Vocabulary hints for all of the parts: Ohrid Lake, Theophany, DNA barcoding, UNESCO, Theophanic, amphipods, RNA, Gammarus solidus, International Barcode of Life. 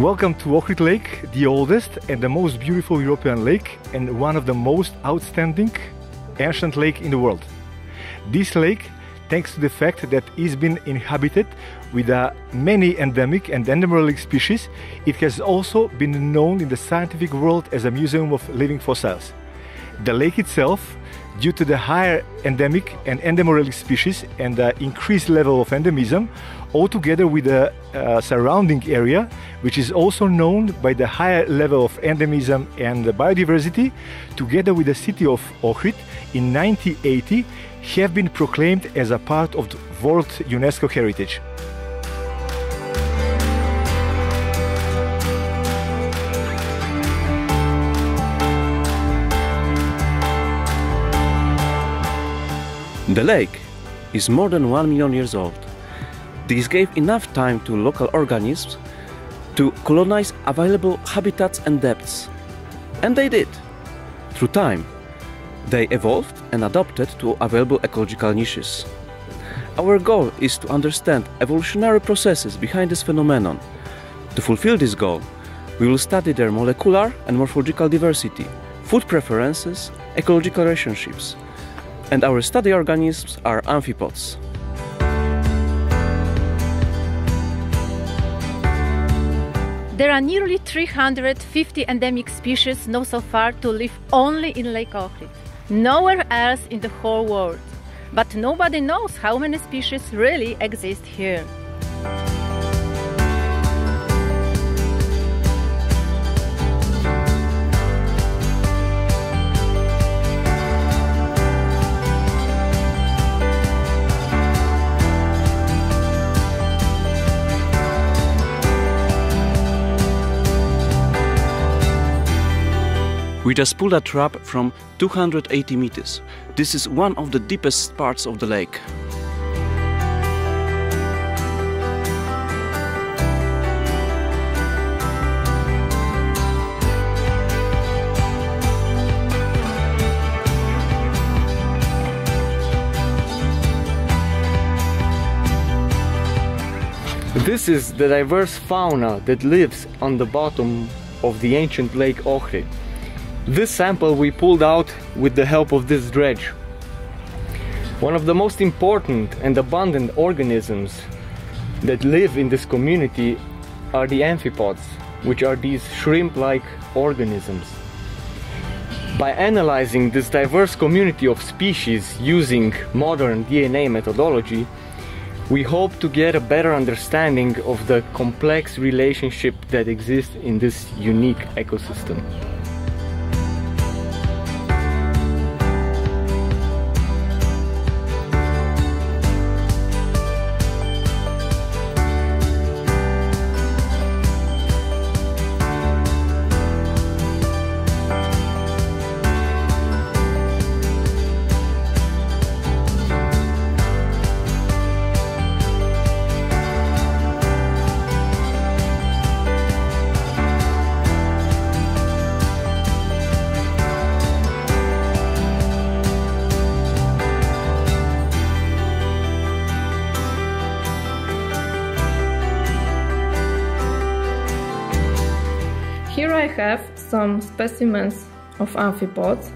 Welcome to Ohrid Lake, the oldest and the most beautiful European lake and one of the most outstanding ancient lake in the world. This lake, thanks to the fact that it's been inhabited with many endemic and endemolic species, it has also been known in the scientific world as a museum of living fossils. The lake itself, due to the higher endemic and endemolic species and the increased level of endemism, altogether with the surrounding area, which is also known by the higher level of endemism and the biodiversity, together with the city of Ohrid in 1980, have been proclaimed as a part of the World UNESCO Heritage. The lake is more than 1 million years old. This gave enough time to local organisms to colonize available habitats and depths. And they did. Through time, they evolved and adapted to available ecological niches. Our goal is to understand evolutionary processes behind this phenomenon. To fulfill this goal, we will study their molecular and morphological diversity, food preferences, ecological relationships. And our study organisms are amphipods. There are nearly 350 endemic species known so far to live only in Lake Ohrid, nowhere else in the whole world. But nobody knows how many species really exist here. We just pulled a trap from 280 meters. This is one of the deepest parts of the lake. This is the diverse fauna that lives on the bottom of the ancient Lake Ohrid. This sample we pulled out with the help of this dredge. One of the most important and abundant organisms that live in this community are the amphipods, which are these shrimp-like organisms. By analyzing this diverse community of species using modern DNA methodology, we hope to get a better understanding of the complex relationship that exists in this unique ecosystem. Here I have some specimens of amphipods.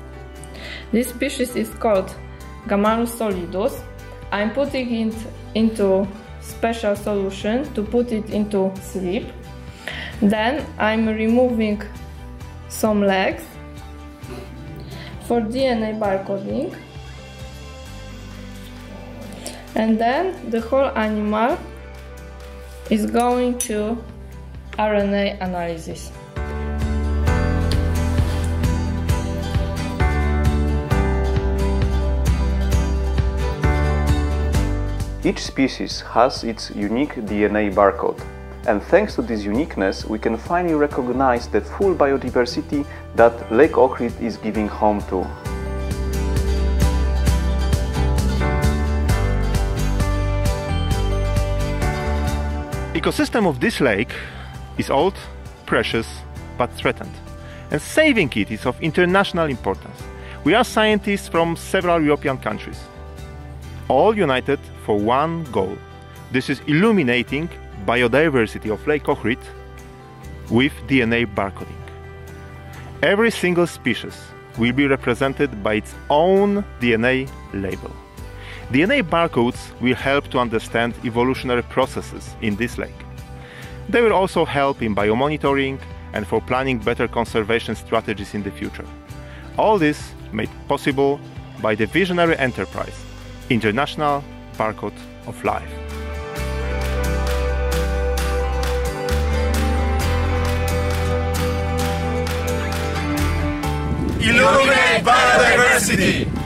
This species is called Gammarus solidus. I'm putting it into special solution to put it into sleep. Then I'm removing some legs for DNA barcoding. And then the whole animal is going to RNA analysis. Each species has its unique DNA barcode, and thanks to this uniqueness we can finally recognize the full biodiversity that Lake Ohrid is giving home to. The ecosystem of this lake is old, precious, but threatened, and saving it is of international importance. We are scientists from several European countries, all united for one goal. This is illuminating biodiversity of Lake Ohrid with DNA barcoding. Every single species will be represented by its own DNA label. DNA barcodes will help to understand evolutionary processes in this lake. They will also help in biomonitoring and for planning better conservation strategies in the future. All this made possible by the visionary enterprise, International Barcode of Life. Illuminate biodiversity!